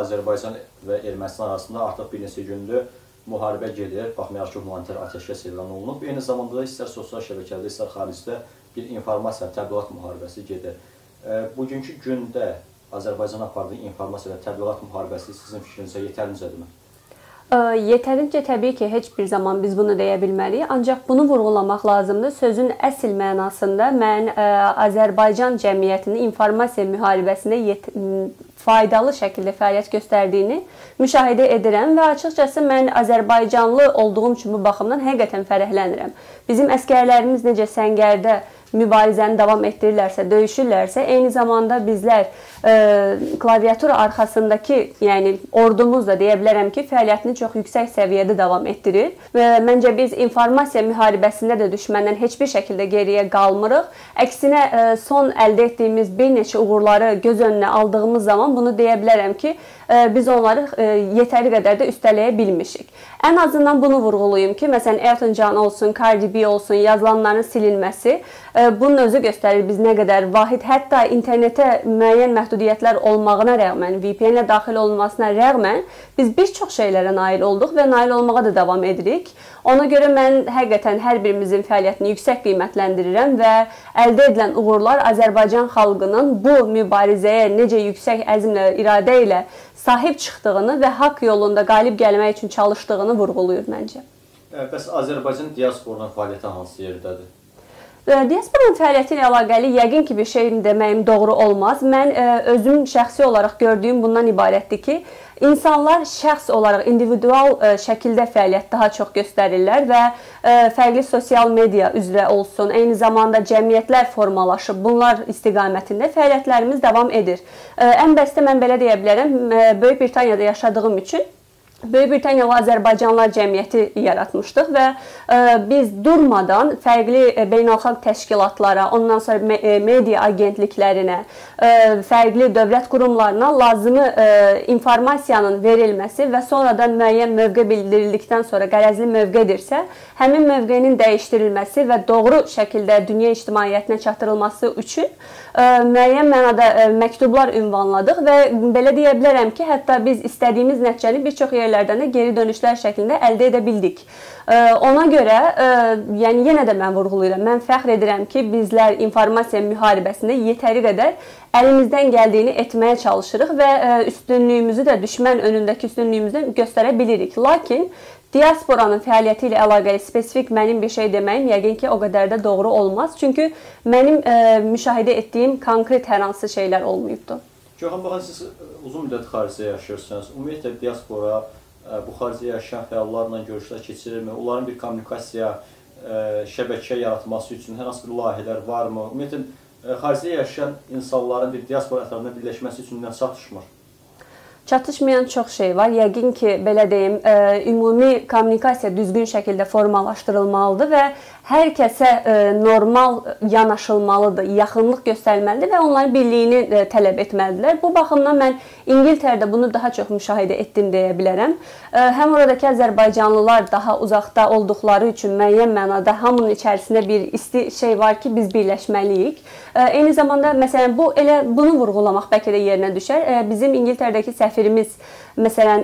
Azərbaycan və Ermənistan arasında artıq bir neçə gündür müharibə gedir. Baxmayaraq ki, humanitar atəşkəs elan olunub. Eyni zamanda da istər sosial şəbəkədə, istər xaricdə bir informasiya, təbliğat müharibəsi gedir. Bugünkü gündə Azərbaycan apardığı informasiya və təbliğat müharibəsi sizin fikrinizə yetərincədirmi? Yetərincə təbii ki, heç bir zaman biz bunu deyə bilməliyik. Ancaq bunu vurğulamaq lazımdır. Sözün əsl mənasında mən Azərbaycan cəmiyyətinin informasiya müharibəsinə faydalı şəkildə fəaliyyət göstərdiyini müşahidə edirəm və açıqcası mən Azərbaycanlı olduğum üçün bu baxımdan həqiqətən fərəhlənirəm. Bizim əskərlərimiz necə səngərdə mübarizəni davam etdirirlərsə, döyüşürlərsə, eyni zamanda bizlər klaviatura arxasındakı, yəni ordumuz da deyə bilərəm ki, fəaliyyətini çox yüksək səviyyədə davam etdirir. Və məncə biz informasiya müharibəsində də düşməndən heç bir şəkildə geriyə qalmırıq. Əksinə, son əldə etdiyimiz bir neçə uğurları göz önünə aldığımız zaman bunu deyə bilərəm ki, biz onları yetəri qədər də üstələyə bilmişik. Ən azından bunu vurğulayım ki, məsələn, Ayrton John olsun, Cardi B olsun, yazılanların silinməsi bunun özü göstərir biz nə qədər vahid, hətta internetə müəyyən məhdudiyyətlər olmağına rəğmən, VPN-lə daxil olunmasına rəğmən biz bir çox şeylərə nail olduq və nail olmağa da davam edirik. Ona görə mən həqiqətən hər birimizin fəaliyyətini yüksək qiymətləndirirəm və əldə edilən uğurlar Azərbaycan xalqının bu mübarizəyə necə yüksək əzmlə, iradə ilə sahib çıxdığını və haqq yolunda qalib gəlmək üçün çalışdığını vurğuluyur məncə. Bəs Azərbaycan diasporunun fəaliyyəti hansı yerdədir? Diasporanın fəaliyyəti ilə əlaqəli yəqin ki, bir şeyim deməyim doğru olmaz. Mən özüm şəxsi olaraq gördüyüm bundan ibarətdir ki, İnsanlar şəxs olaraq individual şəkildə fəaliyyət daha çox göstərirlər və fərqli sosial media üzrə olsun, eyni zamanda cəmiyyətlər formalaşıb, bunlar istiqamətində fəaliyyətlərimiz davam edir. Ən bəsdə mən belə deyə bilərəm, Böyük Britaniyada yaşadığım üçün Böyük Britaniyalı Azərbaycanlar cəmiyyəti yaratmışdıq və biz durmadan fərqli beynəlxalq təşkilatlara, ondan sonra media agentliklərinə, fərqli dövlət qurumlarına lazımı informasiyanın verilməsi və sonradan müəyyən mövqe bildirildikdən sonra qərəzli mövqedirsə, həmin mövqenin dəyişdirilməsi və doğru şəkildə dünya ictimaiyyətinə çatdırılması üçün müəyyən mənada məktublar ünvanladıq və belə deyə bilərəm ki, hətta biz istədiyimiz nəticəni bir çox yerlərdən də geri dönüşlər şəklində əldə edə bildik. Ona görə, yəni yenə də mən vurğuluyuram, mən fəxr edirəm ki, bizlər informasiya müharibəsində yetəri qədər əlimizdən gəldiyini etməyə çalışırıq və üstünlüyümüzü də düşmən önündəki üstünlüyümüzü göstərə bilirik. Lakin diasporanın fəaliyyəti ilə əlaqəli spesifik mənim bir şey deməyim yəqin ki, o qədər də doğru olmaz. Çünki mənim müşahidə etdiyim konkret hər hansı şeylər olmayıbdır. Gökhan, baxın, siz uzun müddət xaricdə yaşayırsınız. Ümumiyyətlə, diaspora bu xaricdə yaşayan fəallarla görüşlər keçirirmi? Onların bir kommunikasiya, şəbəkə yaratması üçün hər hansı bir layihələr varmı? Ümumiyyətlə, xaricdə yaşayan insanların bir diaspora ətrafında birləşməsi üçün nə çatışmır? Çatışmayan çox şey var. Yəqin ki, belə deyim, ümumi kommunikasiya düzgün şəkildə formalaşdırılmalıdır və hər kəsə normal yanaşılmalıdır, yaxınlıq göstərməlidir və onların birliyini tələb etməlidirlər. Bu baxımdan mən İngiltərədə bunu daha çox müşahidə etdim deyə bilərəm. Həm oradakı Azərbaycanlılar daha uzaqda olduqları üçün müəyyən mənada hamının içərisində bir isti şey var ki, biz birləşməliyik. Eyni zamanda, məsələn, bunu vurğulamaq bəlkə də yerinə düşər. Bizim İngiltərədəki səfirimiz, məsələn,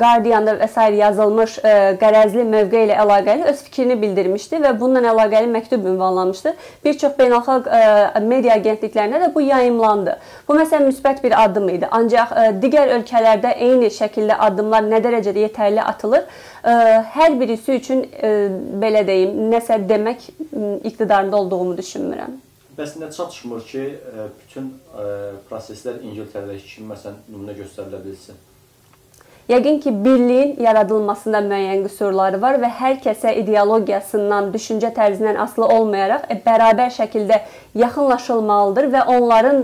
Guardian'da və s. yazılmış qərəzli mövqe ilə əlaqəli öz fikrini bildirmişdi və bununla əlaqəli məktub ünvanlamışdı. Bir çox beynəlxalq media agentliklərində də bu yayımlandı. Bu, məsələn, müsbət bir addım idi. Ancaq digər ölkələrdə eyni şəkildə addımlar nə dərəcədə yetərli atılır? Hər birisi üçün, belə deyim, nəsə demək iqtidarında olduğumu düşünmürəm. Bəs nə çatışmır ki, bütün proseslər İngiltərədəki kimi, məsələn, nümunə göstərilə bilsin? Yəqin ki, birliyin yaradılmasında müəyyən qüsurları var və hər kəsə ideologiyasından, düşüncə tərzindən asılı olmayaraq bərabər şəkildə yaxınlaşılmalıdır və onların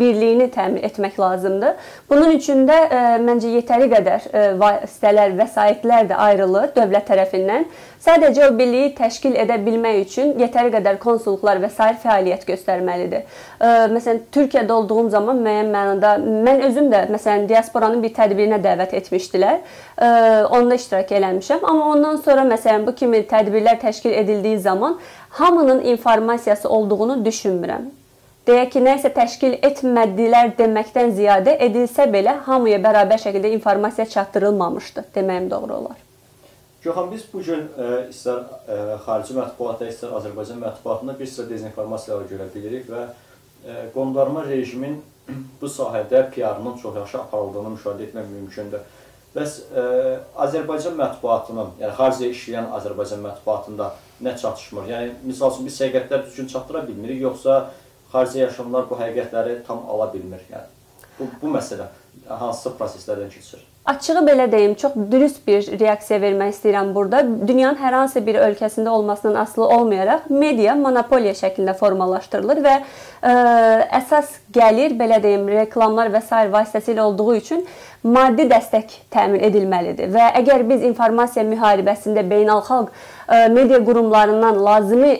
birliyini təmin etmək lazımdır. Bunun üçün də, məncə, yetəri qədər vasitələr, vəsaitlər də ayrılır dövlət tərəfindən. Sadəcə o birliyi təşkil edə bilmək üçün yetəri qədər konsulluqlar və sair fəaliyyət göstərməlidir. Məsələn, Türkiyədə olduğum zaman müəyyən mənada, mən özüm də, məsələn, diasporanın bir tədbirinə dəvət etmişdilər. Onda iştirak eləmişəm. Amma ondan sonra, məsələn, bu kimi tədbirlər təşkil edildiyi zaman hamının informasiyası olduğunu düşünmürəm. deyək ki, nəysə təşkil etmədilər deməkdən ziyadə edilsə belə hamıya bərabər şəkildə informasiya çatdırılmamışdı deməyim doğru olar. Göxan, biz bugün istər xarici mətbuata, istər Azərbaycan mətbuatında bir sıra dezinformasiyaları görə bilirik və qondarma rejimin bu sahədə PR-nın çox yaxşı aparıldığını müşahidə etmək mümkündür. Bəs Azərbaycan mətbuatının, yəni xaricdə işləyən Azərbaycan mətbuatında nə çatışmır? Yəni, misal üçün, biz həqiqətləri düzgün çatdıra bilmirik, yoxsa xaricdə yaşayanlar bu həqiqətləri tam ala bilmir. Yəni, bu məsələ hansı proseslərdən keçir? Açığı belə deyim, çox dürüst bir reaksiya vermək istəyirəm burada. Dünyanın hər hansı bir ölkəsində olmasından asılı olmayaraq media monopoliya şəklində formalaşdırılır və əsas gəlir, belə deyim, reklamlar və s. vasitəsilə olduğu üçün maddi dəstək təmin edilməlidir. Və əgər biz informasiya müharibəsində beynəlxalq media qurumlarından lazımi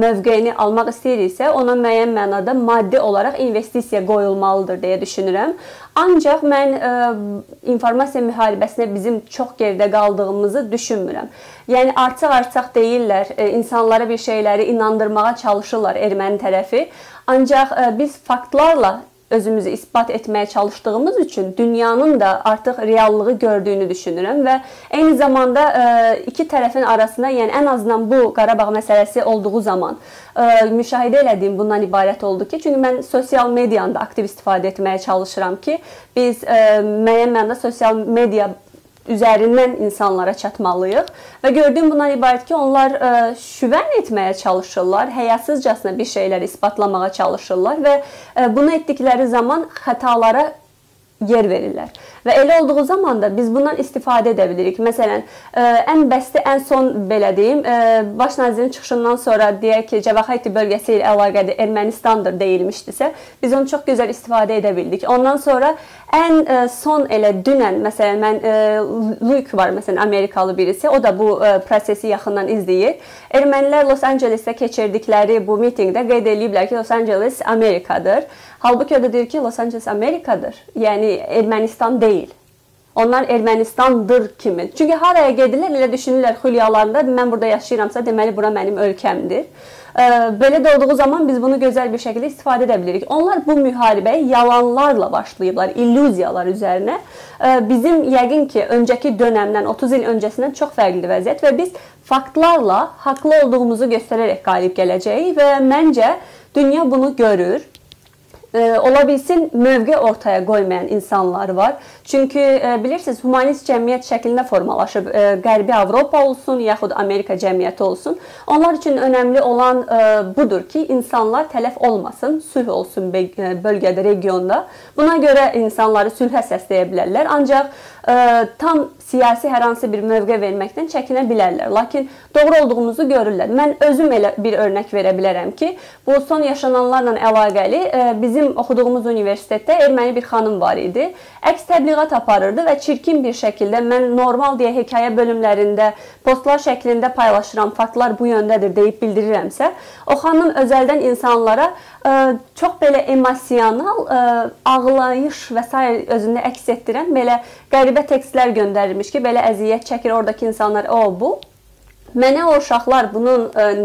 mövqeyini almaq istəyiriksə, ona müəyyən mənada maddi olaraq investisiya qoyulmalıdır deyə düşünürəm. Ancaq mən informasiya müharibəsinə bizim çox geridə qaldığımızı düşünmürəm. Yəni, artıq deyirlər, insanlara bir şeyləri inandırmağa çalışırlar erməni tərəfi. Ancaq biz faktlarla özümüzü ispat etməyə çalışdığımız üçün dünyanın da artıq reallığı gördüyünü düşünürəm və eyni zamanda iki tərəfin arasında, yəni ən azından bu Qarabağ məsələsi olduğu zaman müşahidə elədiyim bundan ibarət oldu ki, çünki mən sosial medianı da aktiv istifadə etməyə çalışıram ki, biz müəyyən mənada sosial media üzərindən insanlara çatmalıyıq və gördüyüm bundan ibarət ki, onlar şüvən etməyə çalışırlar, həyasızcasına bir şeyləri ispatlamağa çalışırlar və bunu etdikləri zaman xətalara yer verirlər. Və elə olduğu zaman da biz bundan istifadə edə bilirik. Məsələn, ən bəsti, ən son, belə deyim, baş nazirin çıxışından sonra deyək ki, Cəvahayiti bölgəsi ilə əlaqədə Ermənistandır deyilmişdisə, biz onu çox gözəl istifadə edə bildik. Ondan sonra ən son elə dünən, məsələn, mən Luke var, məsələn, Amerikalı birisi, o da bu prosesi yaxından izləyir. Ermənilər Los Angelesdə keçirdikləri bu mitingdə qeyd ediblər ki, Los Angeles Amerikadır. Halbuki o da deyir ki, Los Angeles Amerikadır, yəni Ermənistan deyil. Onlar Ermənistandır kimi. Çünki haraya gedirlər, elə düşünürlər xülyalarında, mən burada yaşayıramsa, deməli, bura mənim ölkəmdir. Belə də olduğu zaman biz bunu gözəl bir şəkildə istifadə edə bilirik. Onlar bu müharibəyə yalanlarla başlayıblar, illüziyalar üzərinə. Bizim yəqin ki, öncəki dönəmdən, 30 il öncəsindən çox fərqli vəziyyət və biz faktlarla haqlı olduğumuzu göstərərək qalib gələcəyik və məncə dünya bunu görür. Ola bilsin, mövqe ortaya qoymayan insanlar var. Çünki bilirsiniz, humanist cəmiyyət şəklində formalaşıb, Qərbi Avropa olsun, yaxud Amerika cəmiyyəti olsun. Onlar üçün önəmli olan budur ki, insanlar tələf olmasın, sülh olsun bölgədə, regionda. Buna görə insanları sülhə səsləyə bilərlər, ancaq tam siyasi hər hansı bir mövqe verməkdən çəkinə bilərlər. Lakin doğru olduğumuzu görürlər. Mən özüm elə bir örnək verə bilərəm ki, bu son yaşananlarla əlaqəli bizim oxuduğumuz universitetdə erməni bir xanım var idi. Əks təbliğat aparırdı və çirkin bir şəkildə mən normal deyə hekayə bölümlərində postlar şəklində paylaşıram, faktlar bu yöndədir deyib bildirirəmsə, o xanım özəldən insanlara çox belə emosional ağlayış və s. özündə əks etdirən belə qəribə tekstlər göndərilmiş ki, belə əziyyət çəkir oradakı insanlar, o, bu. Mənə o uşaqlar bunun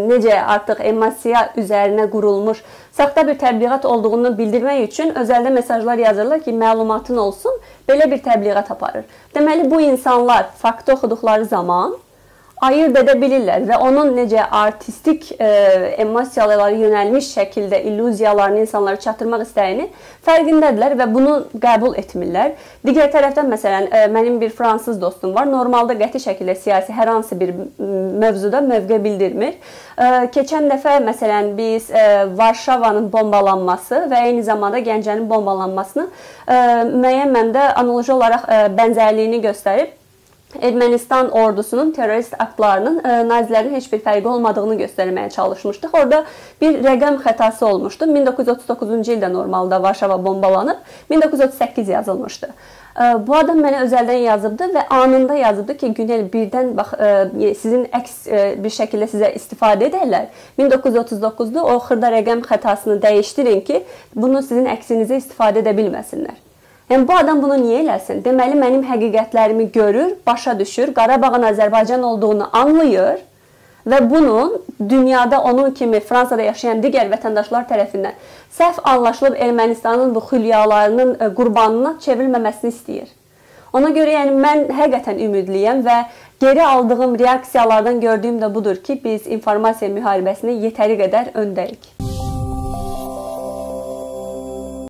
necə artıq emosiya üzərinə qurulmuş, saxta bir təbliğat olduğunu bildirmək üçün özəldə mesajlar yazırlar ki, məlumatın olsun, belə bir təbliğat aparır. Deməli, bu insanlar faktı oxuduqları zaman ayırt edə bilirlər və onun necə artistik emosiyalara yönəlmiş şəkildə illüziyalarını insanlara çatdırmaq istəyini fərqindədirlər və bunu qəbul etmirlər. Digər tərəfdən, məsələn, mənim bir fransız dostum var. Normalda qəti şəkildə siyasi hər hansı bir mövzuda mövqe bildirmir. Keçən dəfə, məsələn, biz Varşavanın bombalanması və eyni zamanda Gəncənin bombalanmasını müəyyən məndə analoji olaraq bənzərliyini göstərib, Ermənistan ordusunun terörist aktlarının nazilərin heç bir fərqi olmadığını göstərməyə çalışmışdıq. Orada bir rəqəm xətası olmuşdu. 1939-cu ildə normalda Varşava bombalanıb, 1938 yazılmışdı. Bu adam mənə özəldən yazıbdı və anında yazıbdı ki, Günel, birdən bax, sizin əks bir şəkildə sizə istifadə edərlər. 1939-da o xırda rəqəm xətasını dəyişdirin ki, bunu sizin əksinizə istifadə edə bilməsinlər. Yəni, bu adam bunu niyə eləsin? Deməli, mənim həqiqətlərimi görür, başa düşür, Qarabağın Azərbaycan olduğunu anlayır və bunun dünyada onun kimi Fransada yaşayan digər vətəndaşlar tərəfindən səhv anlaşılıb Ermənistanın bu xülyalarının qurbanına çevrilməməsini istəyir. Ona görə yəni mən həqiqətən ümidliyəm və geri aldığım reaksiyalardan gördüyüm də budur ki, biz informasiya müharibəsində yetəri qədər öndəyik.